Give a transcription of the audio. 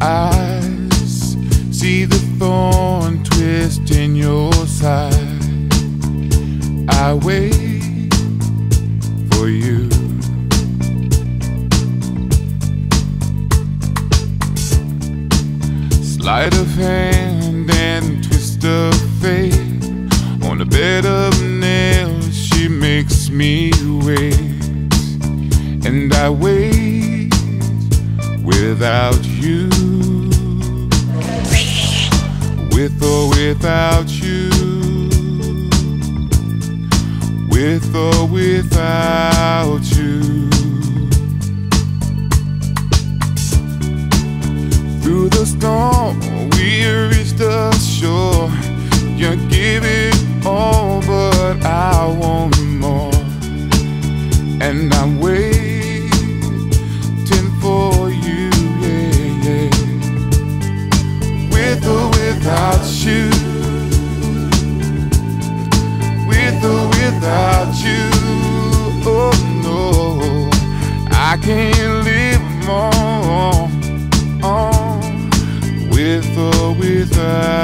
eyes, see the thorn twist in your side. I wait for you. Sleight of hand and twist of fate, on a bed of nails she makes me wait. And I wait without you, with or without you, with or without you. Through the storm we reach the shore. You give it all, but I want more. And I'm waiting for you, yeah, yeah. With or without you, with or without you, oh no, I can't live more. With or without